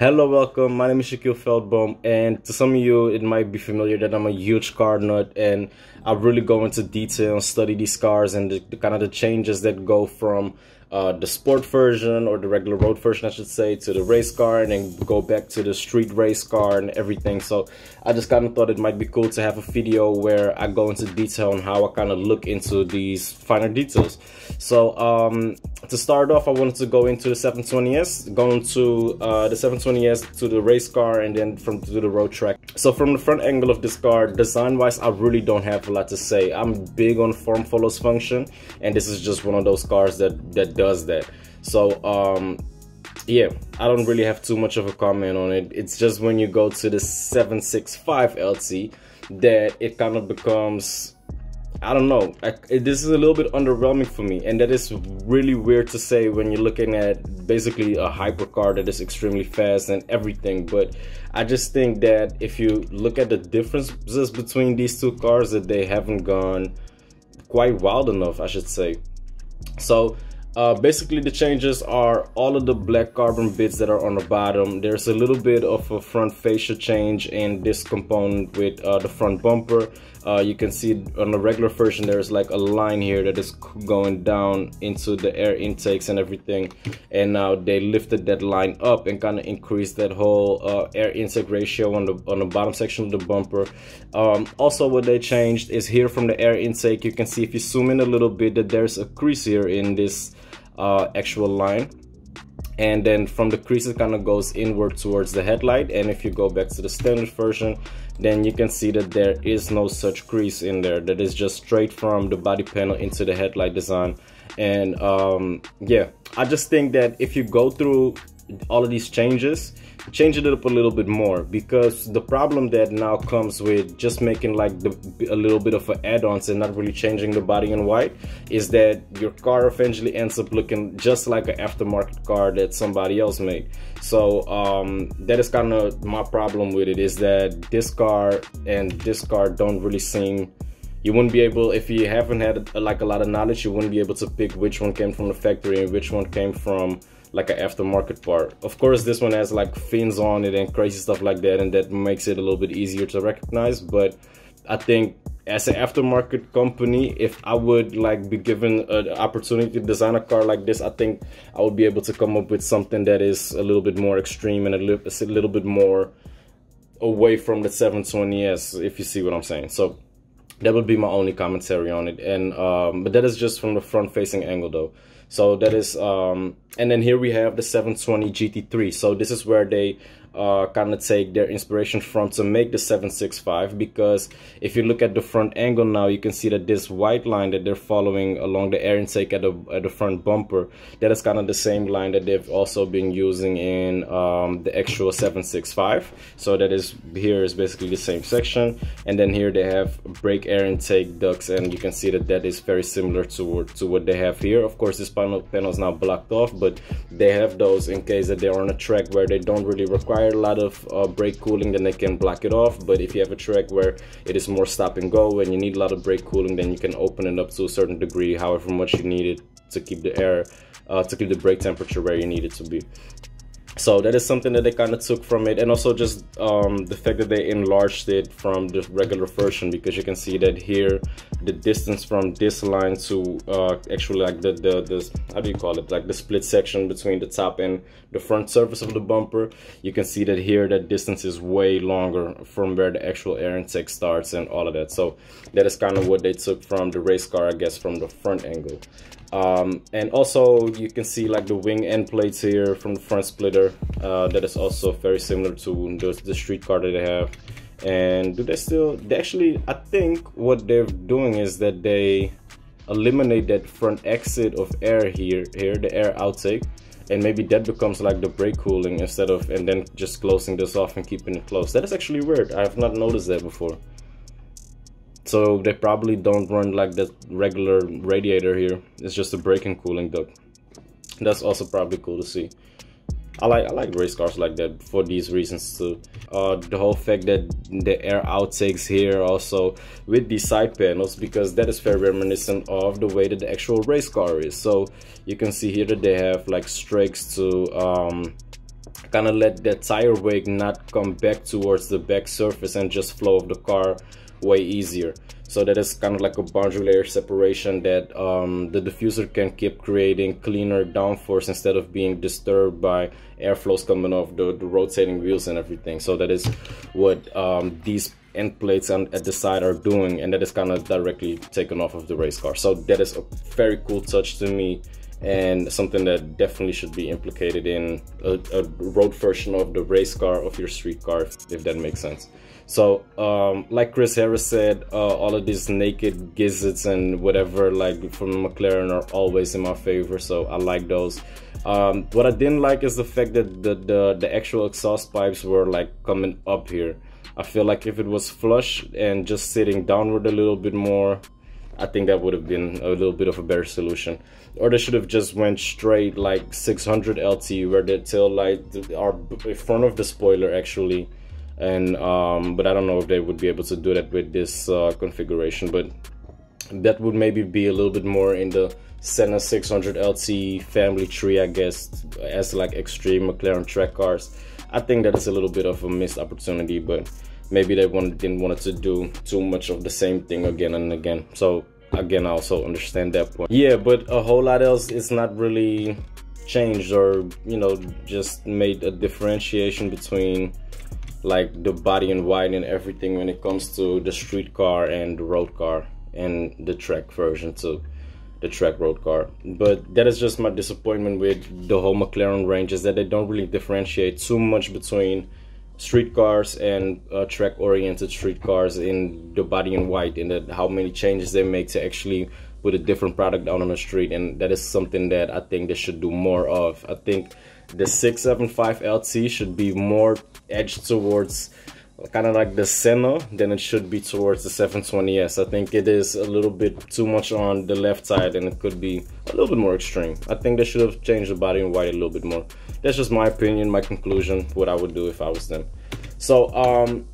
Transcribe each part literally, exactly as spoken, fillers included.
Hello, welcome. My name is Shaquille Veldboom, and to some of you it might be familiar that I'm a huge car nut, and I really go into detail and study these cars and the, the kind of the changes that go from uh, the sport version, or the regular road version I should say, to the race car, and then go back to the street race car and everything. So I just kind of thought it might be cool to have a video where I go into detail on how I kind of look into these finer details. So um, to start off, I wanted to go into the seven twenty S, going to uh, the seven twenty S to the race car, and then from to the road track. So from the front angle of this car, design wise, I really don't have a lot to say. I'm big on form follows function, and this is just one of those cars that that does that. So um yeah, I don't really have too much of a comment on it. It's just when you go to the seven sixty-five L T that it kind of becomes, I don't know, I, this is a little bit underwhelming for me, and that is really weird to say when you're looking at basically a hypercar that is extremely fast and everything. But I just think that if you look at the differences between these two cars, that they haven't gone quite wild enough, I should say. So uh, basically the changes are all of the black carbon bits that are on the bottom. There's a little bit of a front fascia change in this component with uh, the front bumper. Uh, you can see on the regular version there's like a line here that is going down into the air intakes and everything, and now they lifted that line up and kind of increased that whole uh, air intake ratio on the on the bottom section of the bumper. Um, also what they changed is here from the air intake, you can see if you zoom in a little bit that there's a crease here in this uh, actual line, and then from the crease it kind of goes inward towards the headlight. And if you go back to the standard version, then you can see that there is no such crease in there, that is just straight from the body panel into the headlight design. And um yeah, I just think that if you go through all of these changes, change it up a little bit more, because the problem that now comes with just making like the, a little bit of an add-ons and not really changing the body in white is that your car eventually ends up looking just like an aftermarket car that somebody else made. So um, that is kind of my problem with it, is that this car and this car don't really seem, you wouldn't be able, if you haven't had like a lot of knowledge, you wouldn't be able to pick which one came from the factory and which one came from like an aftermarket part. Of course this one has like fins on it and crazy stuff like that, and that makes it a little bit easier to recognize. But I think as an aftermarket company, if I would like be given an opportunity to design a car like this, I think I would be able to come up with something that is a little bit more extreme and a little, a little bit more away from the seven twenty S, if you see what I'm saying. So that would be my only commentary on it. And um, but that is just from the front facing angle though. So that is, um, and then here we have the seven twenty G T three. So this is where they uh, kind of take their inspiration from to make the seven sixty-five, because if you look at the front angle now, you can see that this white line that they're following along the air intake at the, at the front bumper, that is kind of the same line that they've also been using in um, the actual seven sixty-five. So that is, here is basically the same section. And then here they have brake air intake ducts, and you can see that that is very similar to, to what they have here. Of course, this part panel is now blocked off, but they have those in case that they're on a track where they don't really require a lot of uh, brake cooling, then they can block it off. But if you have a track where it is more stop and go and you need a lot of brake cooling, then you can open it up to a certain degree, however much you need it to keep the air uh, to keep the brake temperature where you need it to be. So that is something that they kind of took from it, and also just um, the fact that they enlarged it from the regular version, because you can see that here the distance from this line to uh, actually like the, the, the, how do you call it, like the split section between the top and the front surface of the bumper, you can see that here that distance is way longer from where the actual air intake starts and all of that. So that is kind of what they took from the race car, I guess, from the front angle. Um, and also you can see like the wing end plates here from the front splitter, uh, that is also very similar to the, the street car that they have. And do they still, they actually, I think what they're doing is that they eliminate that front exit of air here, here the air outtake, and maybe that becomes like the brake cooling instead of, and then just closing this off and keeping it closed. That is actually weird, I have not noticed that before. So they probably don't run like that regular radiator here. It's just a brake and cooling duct. That's also probably cool to see. I like I like race cars like that for these reasons too. Uh, the whole fact that the air outtakes here also with the side panels, because that is very reminiscent of the way that the actual race car is. So you can see here that they have like strakes to um, kind of let that tire wake not come back towards the back surface and just flow of the car way easier. So that is kind of like a boundary layer separation that um, the diffuser can keep creating cleaner downforce instead of being disturbed by airflows coming off the, the rotating wheels and everything. So that is what um, these end plates and at the side are doing, and that is kind of directly taken off of the race car. So that is a very cool touch to me, and something that definitely should be implicated in a, a road version of the race car of your street car, if that makes sense. So um like Chris Harris said, uh, all of these naked gizzards and whatever like from McLaren are always in my favor, so I like those. Um what I didn't like is the fact that the the, the actual exhaust pipes were like coming up here. I feel like if it was flush and just sitting downward a little bit more, I think that would have been a little bit of a better solution. Or they should have just went straight like six hundred L T, where the tail lights are in front of the spoiler actually. And um, but I don't know if they would be able to do that with this uh, configuration. But that would maybe be a little bit more in the Senna six hundred L T family tree, I guess, as like extreme McLaren track cars. I think that is a little bit of a missed opportunity, but maybe they wanted, didn't want to do too much of the same thing again and again. So again, I also understand that point. Yeah, but a whole lot else is not really changed, or you know, just made a differentiation between like the body and wide and everything when it comes to the street car and the road car and the track version too. The track road car. But that is just my disappointment with the whole McLaren range, is that they don't really differentiate too much between street cars and uh, track oriented street cars in the body and white, and that how many changes they make to actually put a different product out on the street. And that is something that I think they should do more of. I think the six seventy-five L T should be more edged towards kind of like the Senna then it should be towards the seven twenty S. I think it is a little bit too much on the left side, and it could be a little bit more extreme. I think they should have changed the body and white a little bit more. That's just my opinion, my conclusion, what I would do if I was them. So um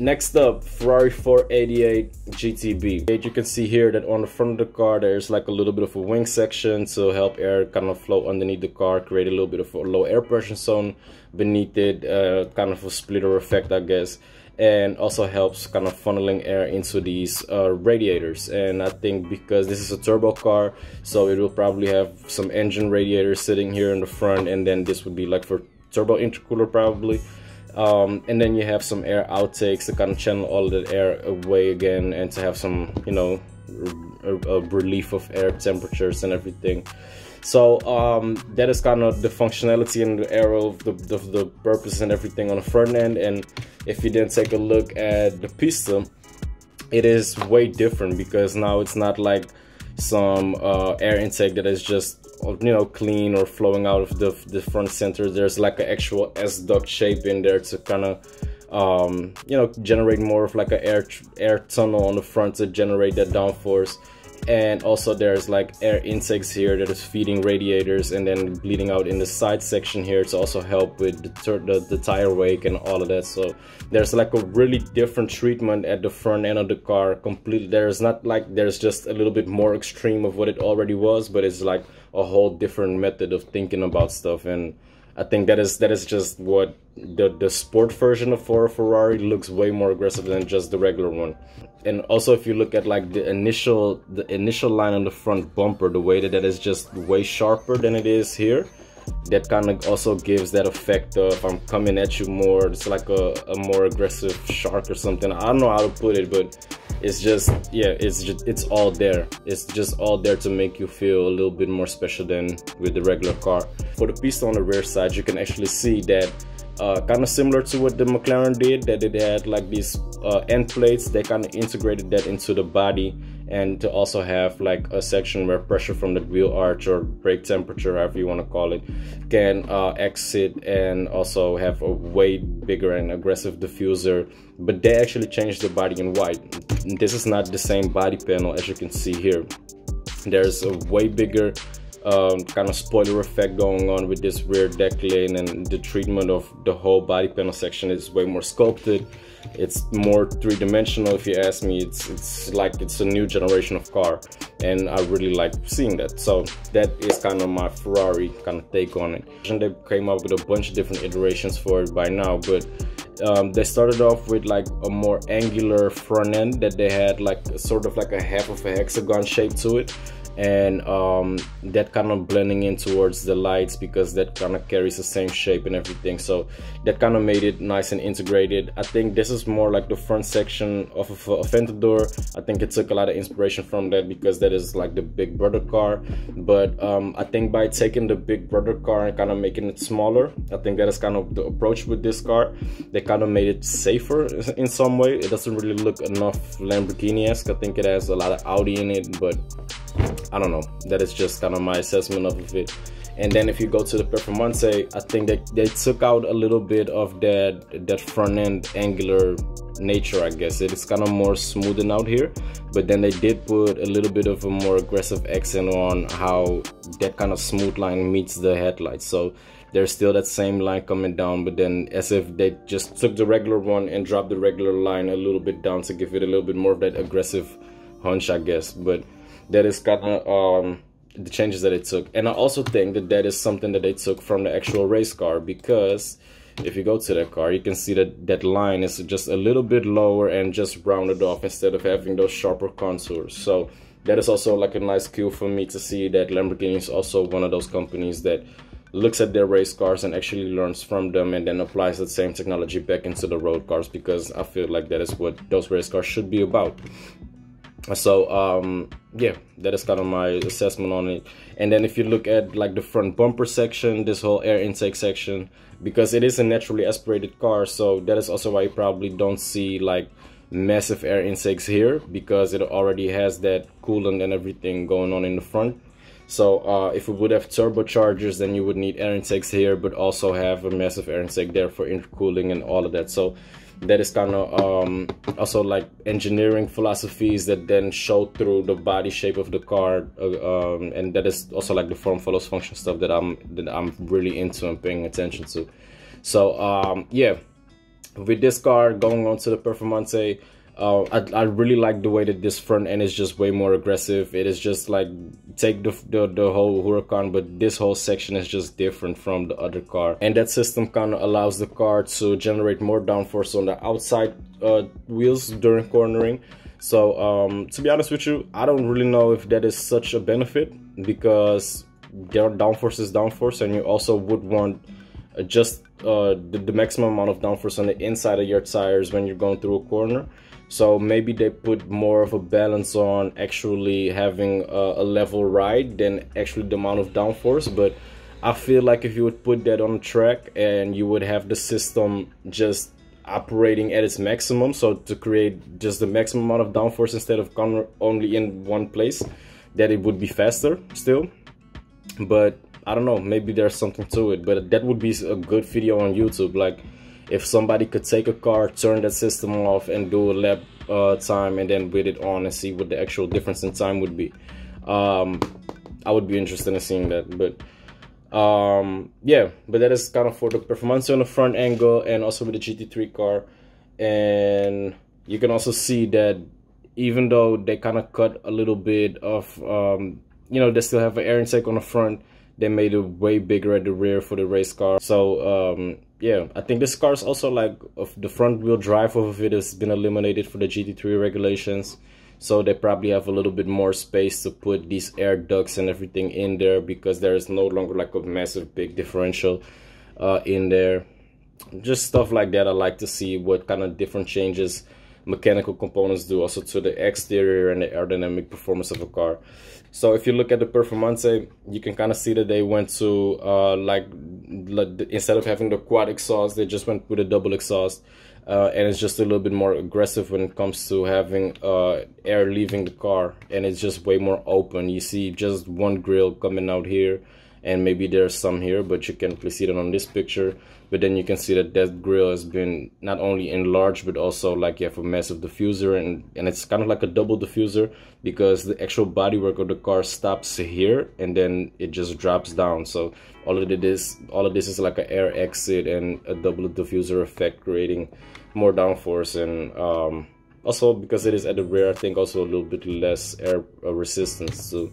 next up, Ferrari four eighty-eight G T B. You can see here that on the front of the car there's like a little bit of a wing section to help air kind of flow underneath the car, create a little bit of a low air pressure zone beneath it, uh, kind of a splitter effect, I guess, and also helps kind of funneling air into these uh, radiators. And I think because this is a turbo car, so it will probably have some engine radiators sitting here in the front, and then this would be like for turbo intercooler probably. Um, and then you have some air outtakes to kind of channel all of that air away again, and to have some, you know, a, a relief of air temperatures and everything. So um, that is kind of the functionality and the aero, the, the, the purpose and everything on the front end. And if you then take a look at the pista, it is way different, because now it's not like some uh, air intake that is just, you know, clean or flowing out of the, the front center. There's like an actual S-duct shape in there to kind of um, you know, generate more of like an air air tunnel on the front to generate that downforce. And also there's like air intakes here that is feeding radiators and then bleeding out in the side section here to also help with the, the, the tire wake and all of that. So there's like a really different treatment at the front end of the car completely. There's not like there's just a little bit more extreme of what it already was, but it's like a whole different method of thinking about stuff. And I think that is that is just what the the sport version of for Ferrari looks way more aggressive than just the regular one. And also if you look at like the initial the initial line on the front bumper, the way that that is just way sharper than it is here, that kind of also gives that effect of I'm coming at you more. It's like a, a more aggressive shark or something. I don't know how to put it, but it's just, yeah, it's just, it's all there. It's just all there to make you feel a little bit more special than with the regular car. For the pista on the rear side, you can actually see that uh, kind of similar to what the McLaren did, that it had like these uh, end plates. They kind of integrated that into the body, and to also have like a section where pressure from the wheel arch or brake temperature, however you want to call it, can uh, exit, and also have a way bigger and aggressive diffuser. But they actually changed the body in white. This is not the same body panel as you can see here. There's a way bigger um, kind of spoiler effect going on with this rear decklane, and the treatment of the whole body panel section is way more sculpted. It's more three-dimensional, if you ask me. It's it's like it's a new generation of car, and I really like seeing that. So that is kind of my Ferrari kind of take on it. And they came up with a bunch of different iterations for it by now, but um, they started off with like a more angular front end that they had like sort of like a half of a hexagon shape to it, and um, that kind of blending in towards the lights because that kind of carries the same shape and everything, so that kind of made it nice and integrated. I think this is more like the front section of a Aventador. I think it took a lot of inspiration from that because that is like the Big Brother car, but um, I think by taking the Big Brother car and kind of making it smaller, I think that is kind of the approach with this car. They kind of made it safer in some way. It doesn't really look enough Lamborghini-esque. I think it has a lot of Audi in it, but I don't know, that is just kind of my assessment of it. And then if you go to the Performante, I think that they took out a little bit of that that front end angular nature, I guess. It's kind of more smoothing out here, but then they did put a little bit of a more aggressive accent on how that kind of smooth line meets the headlights. So there's still that same line coming down, but then as if they just took the regular one and dropped the regular line a little bit down to give it a little bit more of that aggressive hunch, I guess. But that is kind of um, the changes that it took. And I also think that that is something that they took from the actual race car, because if you go to that car, you can see that that line is just a little bit lower and just rounded off instead of having those sharper contours. So that is also like a nice cue for me to see that Lamborghini is also one of those companies that looks at their race cars and actually learns from them and then applies that same technology back into the road cars, because I feel like that is what those race cars should be about. So um yeah, that is kind of my assessment on it. And then if you look at like the front bumper section, this whole air intake section, because it is a naturally aspirated car, so that is also why you probably don't see like massive air intakes here, because it already has that coolant and everything going on in the front. So uh if we would have turbochargers, then you would need air intakes here, but also have a massive air intake there for intercooling and all of that. So that is kind of um, also like engineering philosophies that then show through the body shape of the car, uh, um, and that is also like the form follows function stuff that I'm that I'm really into and paying attention to. So um, yeah, with this car going on to the Performante, uh, I, I really like the way that this front end is just way more aggressive. It is just like take the, the the whole Huracan, but this whole section is just different from the other car, and that system kind of allows the car to generate more downforce on the outside uh, wheels during cornering. So um, to be honest with you, I don't really know if that is such a benefit, because their downforce is downforce, and you also would want just uh, the, the maximum amount of downforce on the inside of your tires when you're going through a corner. So maybe they put more of a balance on actually having a, a level ride than actually the amount of downforce. But I feel like if you would put that on a track and you would have the system just operating at its maximum, so to create just the maximum amount of downforce instead of only in one place, that it would be faster still. But I don't know, maybe there's something to it, but that would be a good video on YouTube. Like if somebody could take a car, turn that system off and do a lap uh, time and then with it on and see what the actual difference in time would be. Um, I would be interested in seeing that, but um, yeah, but that is kind of for the Performance on the front angle and also with the G T three car. And you can also see that even though they kind of cut a little bit of, um, you know, they still have an air intake on the front, they made it way bigger at the rear for the race car. So um, yeah, I think this car is also like of the front wheel drive of it has been eliminated for the G T three regulations. So they probably have a little bit more space to put these air ducts and everything in there, because there is no longer like a massive big differential uh, in there. Just stuff like that. I like to see what kind of different changes mechanical components do also to the exterior and the aerodynamic performance of a car. So if you look at the Performante, you can kind of see that they went to uh like, like instead of having the quad exhaust, they just went with a double exhaust, uh and it's just a little bit more aggressive when it comes to having uh air leaving the car, and it's just way more open. You see just one grill coming out here, and maybe there's some here, but you can see it on this picture. But then you can see that that grille has been not only enlarged, but also like you have a massive diffuser, and and it's kind of like a double diffuser, because the actual bodywork of the car stops here and then it just drops down. So all of this, all of this is like an air exit and a double diffuser effect, creating more downforce, and um, also because it is at the rear, I think also a little bit less air resistance too.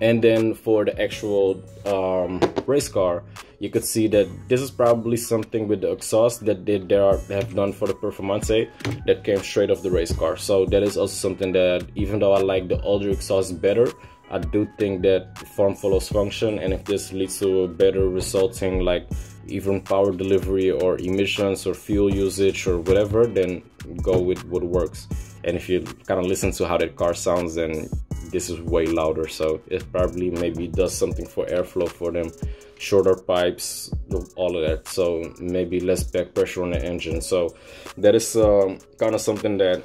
And then for the actual um, race car, you could see that this is probably something with the exhaust that they, they are, have done for the Performante that came straight off the race car. So that is also something that, even though I like the older exhaust better, I do think that form follows function, and if this leads to a better resulting, like even power delivery or emissions or fuel usage or whatever, then go with what works. And if you kind of listen to how that car sounds, then this is way louder, so it probably maybe does something for airflow for them, shorter pipes, all of that, so maybe less back pressure on the engine. So that is um, kind of something that,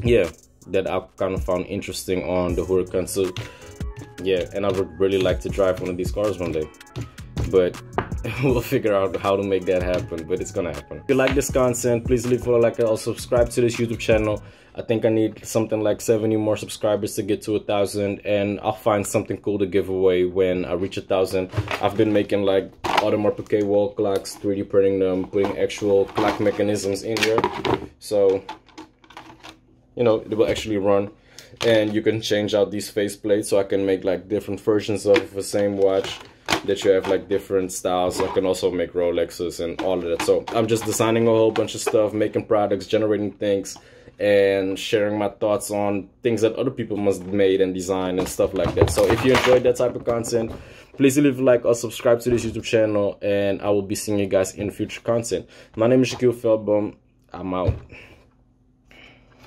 yeah, that I kind of found interesting on the Huracan. So yeah, and I would really like to drive one of these cars one day, but we'll figure out how to make that happen, but it's gonna happen. If you like this content, please leave a like, and also subscribe to this YouTube channel. I think I need something like seventy more subscribers to get to a thousand, and I'll find something cool to give away when I reach a thousand. I've been making like Audemars Piquet wall clocks, three D printing them, putting actual clock mechanisms in here, so you know it will actually run. And you can change out these face plates, so I can make like different versions of the same watch, that you have like different styles. I can also make Rolexes and all of that. So I'm just designing a whole bunch of stuff, making products, generating things, and sharing my thoughts on things that other people must have made and design and stuff like that. So if you enjoyed that type of content, please leave a like or subscribe to this YouTube channel, and I will be seeing you guys in future content. My name is Shaquille Veldboom. I'm out.